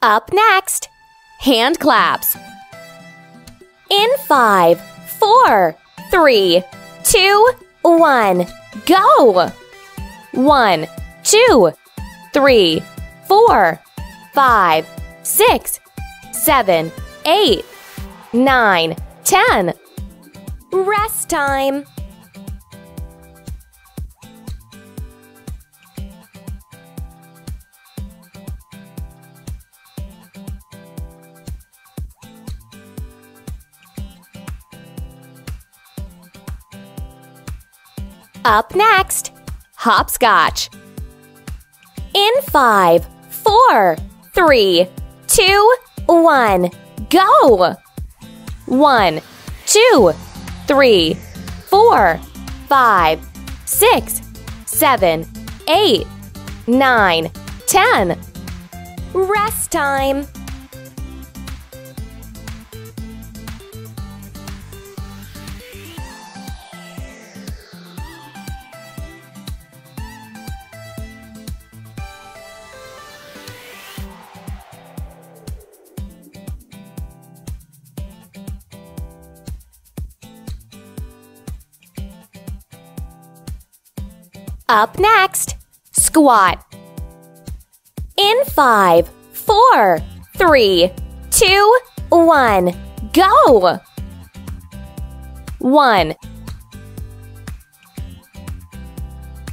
Up next, hand claps. In 5, 4, 3, 2, 1, go! 1, 2, 3, 4, 5, 6, 7, 8, 9, 10. Rest time. Up next, hopscotch. In 5, 4, 3, 2, 1, go! 1, 2, 3, 4, 5, 6, 7, 8, 9, 10. Rest time. Up next, squat. In 5, 4, 3, 2, 1, go!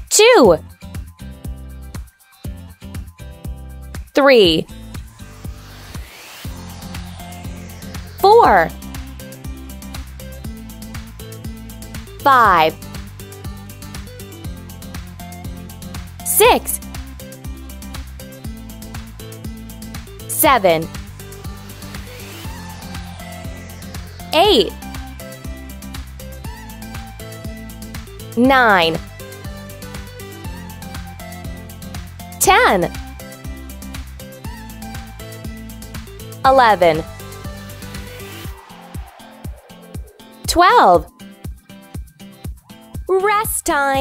2, 3, 4, 5, 6, 7, 8, 9, 10, 11, 12. Rest time.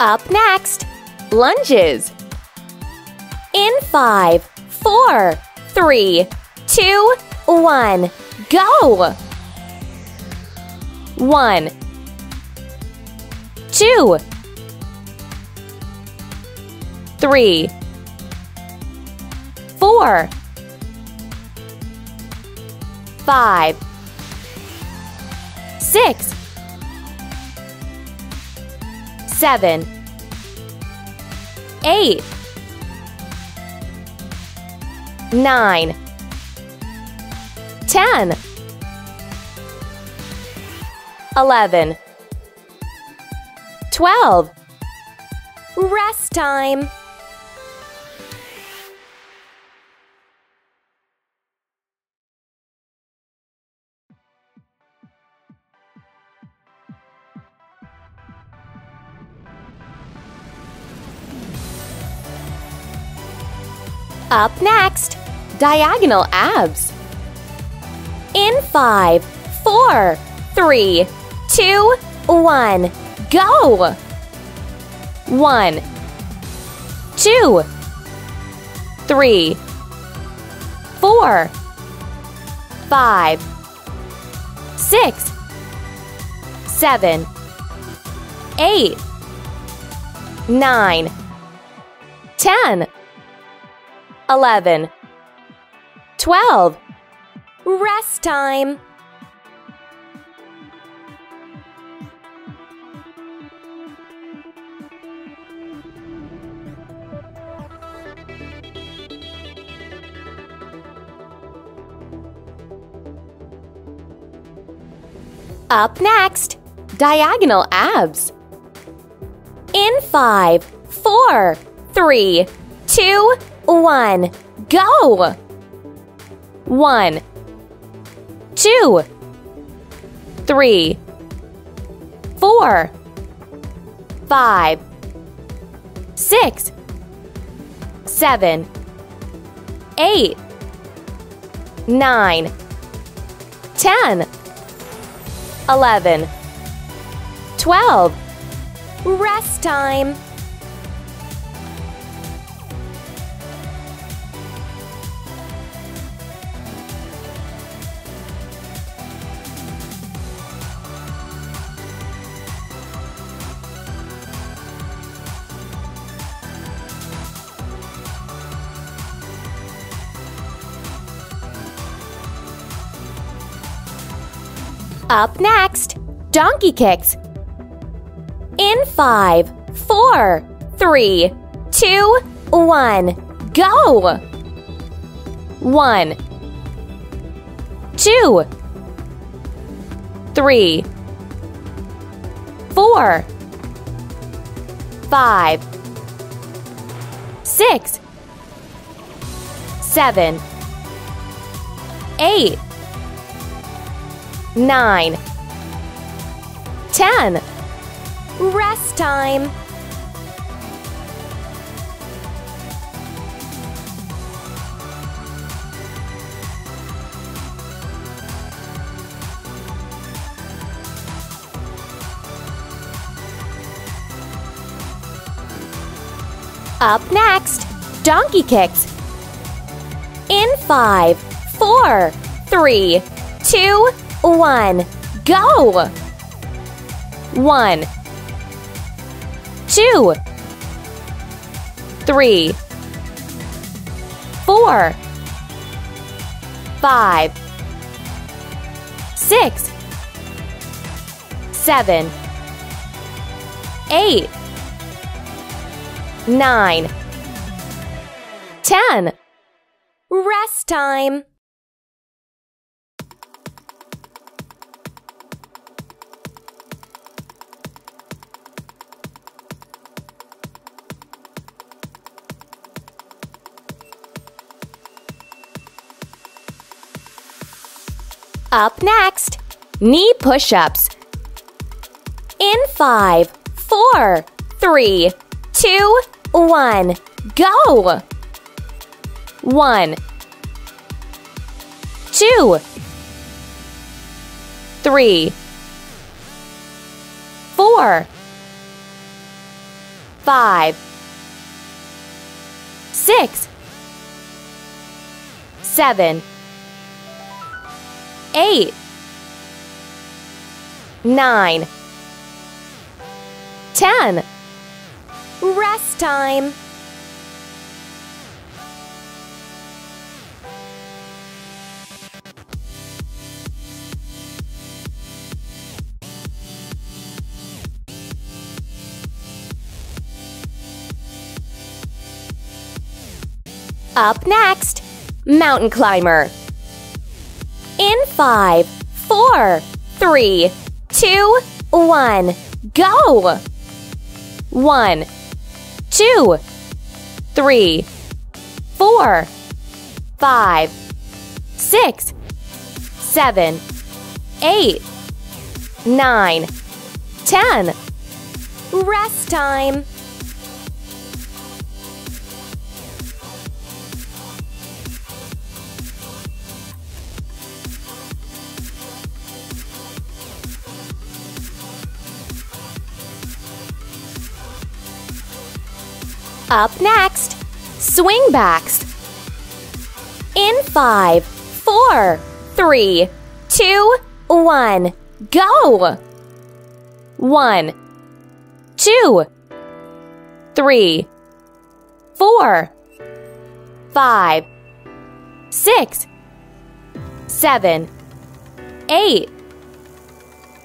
Up next, lunges. In 5, 4, 3, 2, 1, go! 1, 2, 3, 4, 5, 6, 7, 8, 9, 10, 11, 12. Rest time. Up next, diagonal abs. In 5, 4, 3, 2, 1, go! 1, 2, 3, 4, 5, 6, 7, 8, 9, 10. 11, 12. Rest time. Up next, diagonal abs. In 5, 4, 3, 2, 1, go! 1, 2, 3, 4, 5, 6, 7, 8, 9, 10, 11, 12. Rest time. Up next, donkey kicks. In 5, 4, 3, 2, 1, go! 1, 2, 3, 4, 5, 6, 7, 8, 9, 10. Rest time. Up next, donkey kicks. In 5, 4, 3, 2, 1, go! 1, 2, 3, 4, 5, 6, 7, 8, 9, 10. Rest time. Up next, knee push-ups. In 5, 4, 3, 2, 1, go! 1, 2, 3, 4, 5, 6, 7. 8, 9, 10. Rest time. Up next, mountain climber. In 5, 4, 3, 2, 1, go! 1, 2, 3, 4, 5, 6, 7, 8, 9, 10. Rest time. Up next, swing backs. In 5, 4, 3, 2, 1, go! 1, 2, 3, 4, 5, 6, 7, 8,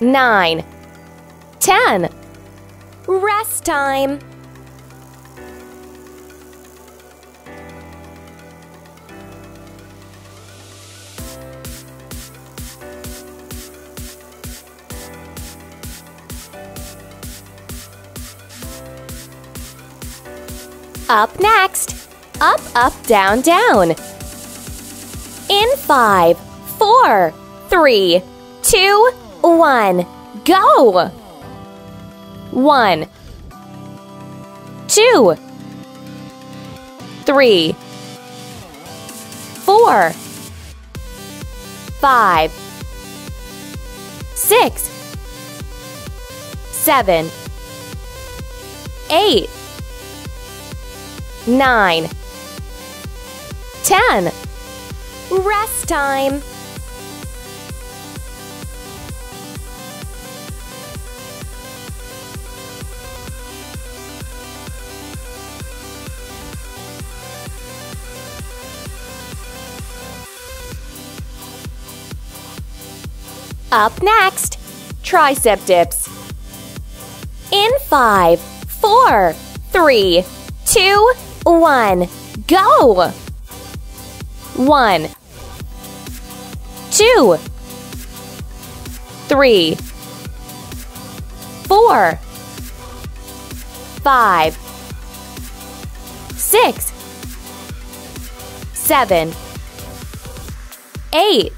9, 10. Rest time. Up next, up, up, down, down. In 5, 4, 3, 2, 1, go! 1, 2, 3, 4, 5, 6, 7, 8, 9, 10. Rest time. Up next, tricep dips. In 5, 4, 3, 2, 1, go! 1, 2, 3, 4, 5, 6, 7, 8,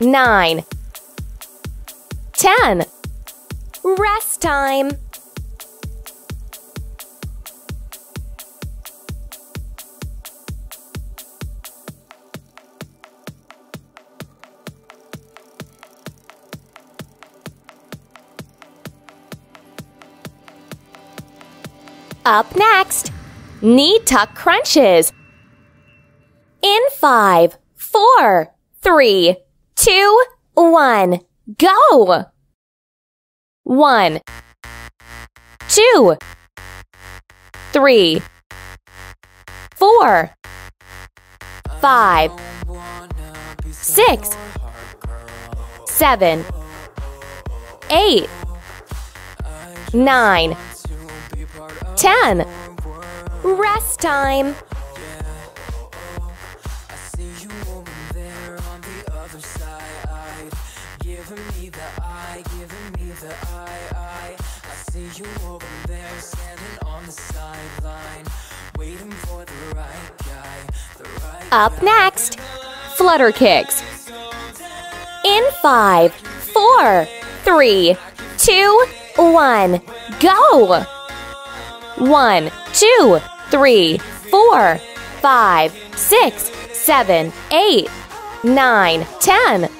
9, 10. Rest time. Up next, knee tuck crunches. In 5, 4, 3, 2, 1, go! 1, 2, 3, 4, 5, 6, 7, 8, 9, 10. Rest time. Up next, flutter kicks. In 5, 4, 3, 2, 1, go! 1, 2, 3, 4, 5, 6, 7, 8, 9, 10. 1,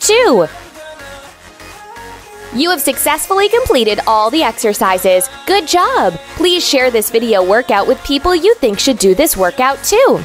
2. You have successfully completed all the exercises. Good job! Please share this video workout with people you think should do this workout too.